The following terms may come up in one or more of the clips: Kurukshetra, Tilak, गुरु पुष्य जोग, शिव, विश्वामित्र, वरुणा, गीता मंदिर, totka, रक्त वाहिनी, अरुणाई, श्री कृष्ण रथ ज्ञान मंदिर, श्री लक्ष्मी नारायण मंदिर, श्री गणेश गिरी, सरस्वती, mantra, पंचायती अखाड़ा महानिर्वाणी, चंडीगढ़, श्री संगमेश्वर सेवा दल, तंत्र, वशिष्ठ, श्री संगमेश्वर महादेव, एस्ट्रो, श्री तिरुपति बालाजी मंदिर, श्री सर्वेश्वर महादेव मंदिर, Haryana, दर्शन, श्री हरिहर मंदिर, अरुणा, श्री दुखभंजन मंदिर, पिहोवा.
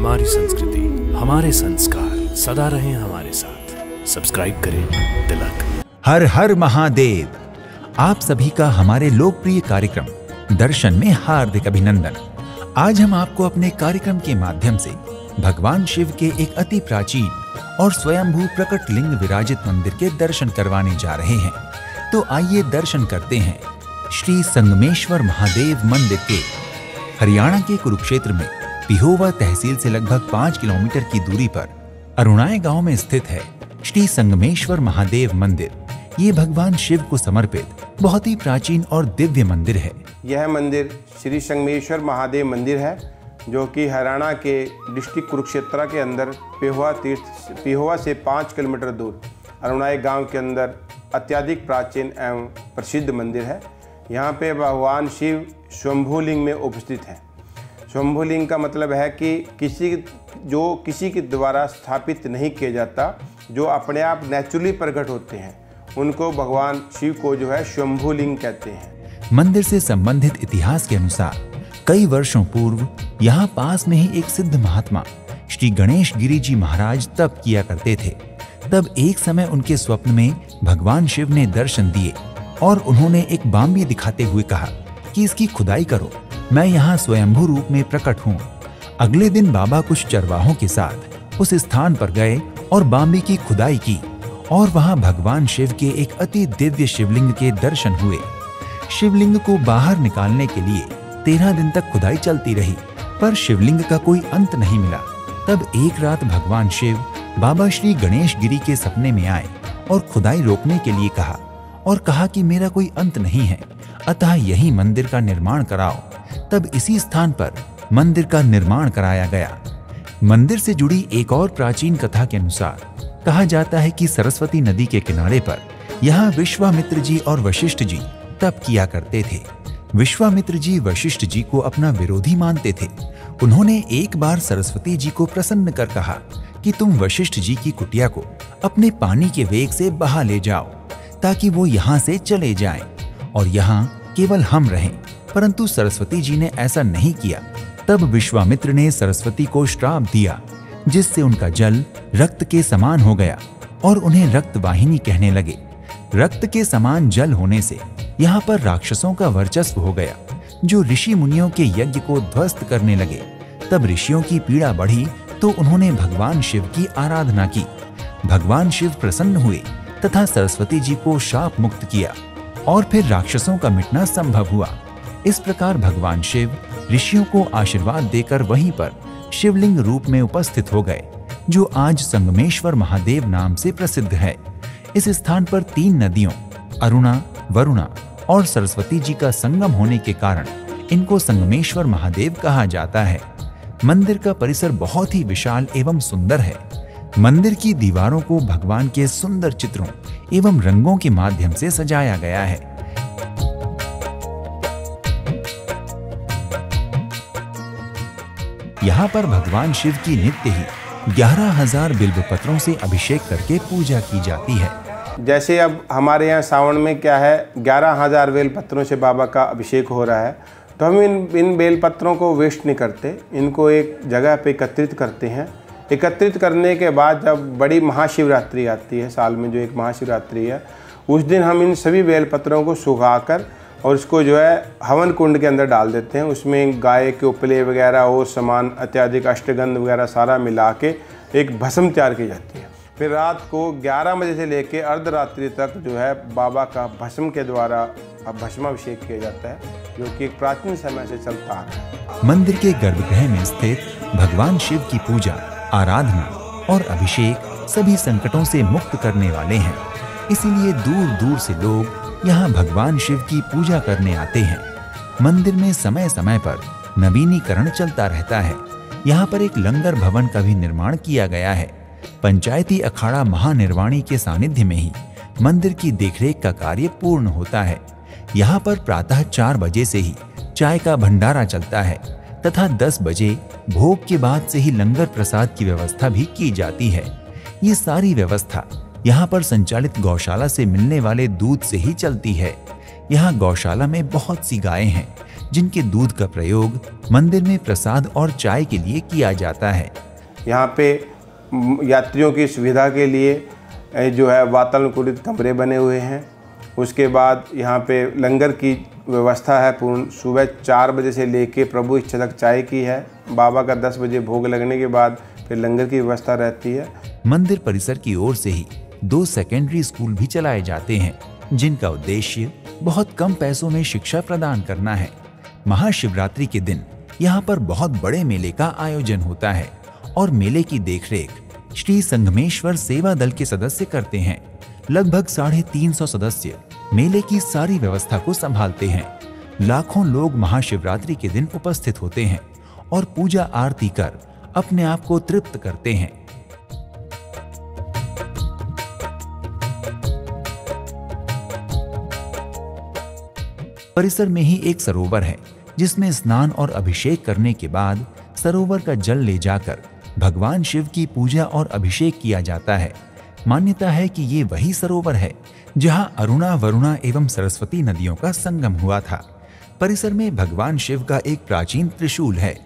हमारी संस्कृति, हमारे संस्कार सदा रहें हमारे साथ। सब्सक्राइब करें तिलक। हर हर महादेव। आप सभी का हमारे लोकप्रिय कार्यक्रम दर्शन में हार्दिक अभिनंदन। आज हम आपको अपने कार्यक्रम के माध्यम से भगवान शिव के एक अति प्राचीन और स्वयंभू प्रकट लिंग विराजित मंदिर के दर्शन करवाने जा रहे हैं। तो आइए दर्शन करते हैं श्री संगमेश्वर महादेव मंदिर के। हरियाणा के कुरुक्षेत्र में पिहोवा तहसील से लगभग 5 किलोमीटर की दूरी पर अरुणाई गांव में स्थित है श्री संगमेश्वर महादेव मंदिर। ये भगवान शिव को समर्पित बहुत ही प्राचीन और दिव्य मंदिर है। यह मंदिर श्री संगमेश्वर महादेव मंदिर है जो कि हरियाणा के डिस्ट्रिक्ट कुरुक्षेत्र के अंदर पिहोवा तीर्थ पिहोवा से 5 किलोमीटर दूर अरुणाई गांव के अंदर अत्यधिक प्राचीन एवं प्रसिद्ध मंदिर है। यहाँ पे भगवान शिव स्वयंभूलिंग में उपस्थित हैं। स्वयंभूलिंग का मतलब है कि किसी के द्वारा स्थापित नहीं किया जाता, जो अपने आप नेचुरली प्रकट होते हैं उनको भगवान शिव को जो है स्वयंभूलिंग कहते हैं। मंदिर से संबंधित इतिहास के अनुसार कई वर्षों पूर्व यहाँ पास में ही एक सिद्ध महात्मा श्री गणेश गिरी जी महाराज तप किया करते थे। तब एक समय उनके स्वप्न में भगवान शिव ने दर्शन दिए और उन्होंने एक बाम्बी दिखाते हुए कहा कि इसकी खुदाई करो, मैं यहाँ स्वयंभू रूप में प्रकट हूँ। अगले दिन बाबा कुछ चरवाहों के साथ उस स्थान पर गए और बाम्बी की खुदाई की और वहाँ भगवान शिव के एक अति दिव्य शिवलिंग के दर्शन हुए। शिवलिंग को बाहर निकालने के लिए 13 दिन तक खुदाई चलती रही पर शिवलिंग का कोई अंत नहीं मिला। तब एक रात भगवान शिव बाबा श्री गणेश गिरी के सपने में आए और खुदाई रोकने के लिए कहा और कहा कि मेरा कोई अंत नहीं है, अतः यही मंदिर का निर्माण कराओ। तब इसी स्थान पर मंदिर का निर्माण कराया गया। मंदिर से जुड़ी एक और प्राचीन कथा के अनुसार कहा जाता है कि सरस्वती नदी के किनारे पर यहाँ विश्वामित्र जी और वशिष्ठ जी तप किया करते थे। विश्वामित्र जी वशिष्ठ जी को अपना विरोधी मानते थे। उन्होंने एक बार सरस्वती जी को प्रसन्न कर कहा कि तुम वशिष्ठ जी की कुटिया को अपने पानी के वेग से बहा ले जाओ ताकि वो यहाँ से चले जाएं और यहाँ केवल हम रहें, परंतु सरस्वती जी ने ऐसा नहीं किया। तब विश्वामित्र ने सरस्वती को श्राप दिया जिससे उनका जल रक्त के समान हो गया और उन्हें रक्तवाहिनी कहने लगे। रक्त के समान जल होने से यहाँ पर राक्षसों का वर्चस्व हो गया जो ऋषि मुनियों के यज्ञ को ध्वस्त करने लगे। तब ऋषियों की पीड़ा बढ़ी तो उन्होंने भगवान शिव की आराधना की। भगवान शिव प्रसन्न हुए तथा सरस्वती जी को शाप मुक्त किया और फिर राक्षसों का मिटना संभव हुआ। इस प्रकार भगवान शिव ऋषियों को आशीर्वाद देकर वहीं पर शिवलिंग रूप में उपस्थित हो गए जो आज संगमेश्वर महादेव नाम से प्रसिद्ध है। इस स्थान पर 3 नदियों अरुणा, वरुणा और सरस्वती जी का संगम होने के कारण इनको संगमेश्वर महादेव कहा जाता है। मंदिर का परिसर बहुत ही विशाल एवं सुंदर है। मंदिर की दीवारों को भगवान के सुंदर चित्रों एवं रंगों के माध्यम से सजाया गया है। यहाँ पर भगवान शिव की नित्य ही 11,000 बिल्व पत्रों से अभिषेक करके पूजा की जाती है। जैसे अब हमारे यहाँ सावन में क्या है 11,000 बेलपत्रों से बाबा का अभिषेक हो रहा है, तो हम इन बेलपत्रों को वेस्ट नहीं करते, इनको एक जगह पे एकत्रित करते हैं। एकत्रित करने के बाद जब बड़ी महाशिवरात्रि आती है, साल में जो एक महाशिवरात्रि है, उस दिन हम इन सभी बेलपत्रों को सुखाकर और इसको जो है हवन कुंड के अंदर डाल देते हैं। उसमें गाय के उपले वगैरह और सामान अत्याधिक अष्टगंध वगैरह सारा मिला के एक भस्म तैयार की जाती है। फिर रात को 11 बजे से लेकर अर्धरात्रि तक जो है बाबा का भस्म के द्वारा भस्माभिषेक किया जाता है जो कि प्राचीन समय से चलता आ रहा है। मंदिर के गर्भगृह में स्थित भगवान शिव की पूजा, आराधना और अभिषेक सभी संकटों से मुक्त करने वाले हैं, इसीलिए दूर दूर से लोग यहाँ भगवान शिव की पूजा करने आते हैं। मंदिर में समय समय पर नवीनीकरण चलता रहता है। यहाँ पर एक लंगर भवन का भी निर्माण किया गया है। पंचायती अखाड़ा महानिर्वाणी के सानिध्य में ही मंदिर की देखरेख का कार्य पूर्ण होता है। यहाँ पर प्रातः 4 बजे से ही चाय का भंडारा चलता है तथा 10 बजे भोग के बाद से ही लंगर प्रसाद की व्यवस्था भी की जाती है। ये सारी व्यवस्था यहाँ पर संचालित गौशाला से मिलने वाले दूध से ही चलती है। यहाँ गौशाला में बहुत सी गायें हैं जिनके दूध का प्रयोग मंदिर में प्रसाद और चाय के लिए किया जाता है। यहाँ पे यात्रियों की सुविधा के लिए जो है वातानुकूलित कमरे बने हुए हैं। उसके बाद यहाँ पे लंगर की व्यवस्था है पूर्ण, सुबह 4 बजे से लेके प्रभु इच्छा तक चाय की है। बाबा का 10 बजे भोग लगने के बाद फिर लंगर की व्यवस्था रहती है। मंदिर परिसर की ओर से ही 2 सेकेंडरी स्कूल भी चलाए जाते हैं, जिनका उद्देश्य बहुत कम पैसों में शिक्षा प्रदान करना है। महाशिवरात्रि के दिन यहाँ पर बहुत बड़े मेले का आयोजन होता है और मेले की देखरेख श्री संगमेश्वर सेवा दल के सदस्य करते हैं। लगभग 350 सदस्य मेले की सारी व्यवस्था को संभालते हैं। लाखों लोग महाशिवरात्रि के दिन उपस्थित होते हैं और पूजा आरती कर अपने आप को तृप्त करते हैं। परिसर में ही एक सरोवर है, जिसमें स्नान और अभिषेक करने के बाद सरोवर का जल ले जाकर भगवान शिव की पूजा और अभिषेक किया जाता है। मान्यता है कि ये वही सरोवर है जहां अरुणा, वरुणा एवं सरस्वती नदियों का संगम हुआ था। परिसर में भगवान शिव का एक प्राचीन त्रिशूल है,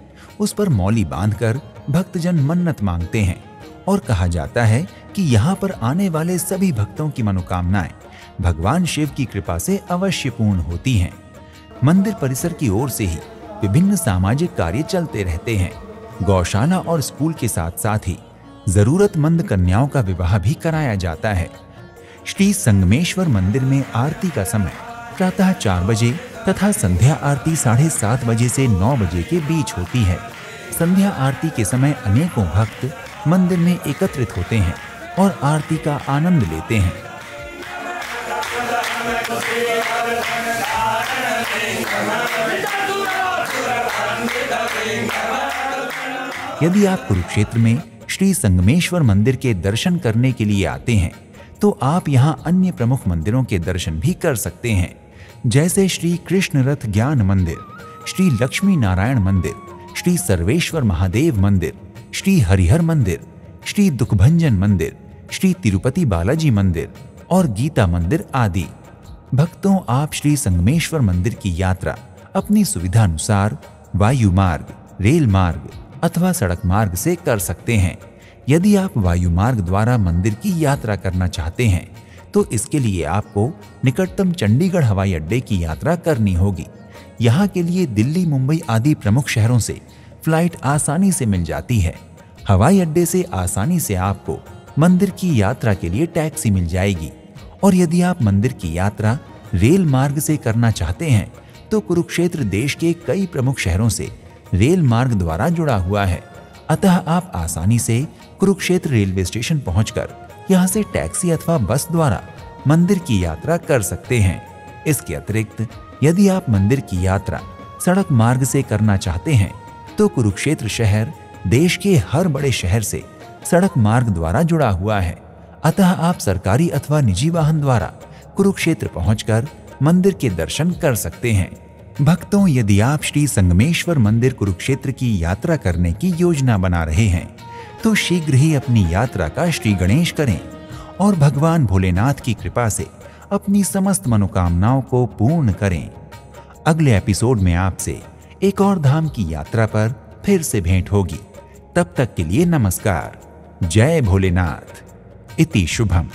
उस पर मौली बांधकर भक्तजन मन्नत मांगते हैं और कहा जाता है कि यहाँ पर आने वाले सभी भक्तों की मनोकामनाएं भगवान शिव की कृपा से अवश्य पूर्ण होती हैं। मंदिर परिसर की ओर से ही विभिन्न सामाजिक कार्य चलते रहते हैं। गौशाला और स्कूल के साथ साथ ही जरूरतमंद कन्याओं का विवाह भी कराया जाता है। श्री संगमेश्वर मंदिर में आरती का समय प्रातः 4 बजे तथा संध्या आरती 7:30 बजे से 9 बजे के बीच होती है। संध्या आरती के समय अनेकों भक्त मंदिर में एकत्रित होते हैं और आरती का आनंद लेते हैं। यदि आप कुरुक्षेत्र में श्री संगमेश्वर मंदिर के दर्शन करने के लिए आते हैं तो आप यहाँ अन्य प्रमुख मंदिरों के दर्शन भी कर सकते हैं, जैसे श्री कृष्ण रथ ज्ञान मंदिर, श्री लक्ष्मी नारायण मंदिर, श्री सर्वेश्वर महादेव मंदिर, श्री हरिहर मंदिर, श्री दुखभंजन मंदिर, श्री तिरुपति बालाजी मंदिर और गीता मंदिर आदि। भक्तों, आप श्री संगमेश्वर मंदिर की यात्रा अपनी सुविधानुसार वायु मार्ग, रेल मार्ग अथवा सड़क मार्ग से कर सकते हैं। यदि आप वायु मार्ग द्वारा मंदिर की यात्रा करना चाहते हैं तो इसके लिए आपको निकटतम चंडीगढ़ हवाई अड्डे की यात्रा करनी होगी। यहाँ के लिए दिल्ली, मुंबई आदि प्रमुख शहरों से फ्लाइट आसानी से मिल जाती है। हवाई अड्डे से आसानी से आपको मंदिर की यात्रा के लिए टैक्सी मिल जाएगी और यदि आप मंदिर की यात्रा रेल मार्ग से करना चाहते हैं तो कुरुक्षेत्र देश के कई प्रमुख शहरों से रेल मार्ग द्वारा जुड़ा हुआ है, अतः आप आसानी से कुरुक्षेत्र रेलवे स्टेशन पहुंचकर यहां से टैक्सी अथवा बस द्वारा मंदिर की यात्रा कर सकते हैं। इसके अतिरिक्त यदि आप मंदिर की यात्रा सड़क मार्ग से करना चाहते हैं तो कुरुक्षेत्र शहर देश के हर बड़े शहर से सड़क मार्ग द्वारा जुड़ा हुआ है, अतः आप सरकारी अथवा निजी वाहन द्वारा कुरुक्षेत्र पहुंचकर मंदिर के दर्शन कर सकते हैं। भक्तों, यदि आप श्री संगमेश्वर मंदिर कुरुक्षेत्र की यात्रा करने की योजना बना रहे हैं तो शीघ्र ही अपनी यात्रा का श्री गणेश करें और भगवान भोलेनाथ की कृपा से अपनी समस्त मनोकामनाओं को पूर्ण करें। अगले एपिसोड में आपसे एक और धाम की यात्रा पर फिर से भेंट होगी। तब तक के लिए नमस्कार। जय भोलेनाथ। इति शुभम।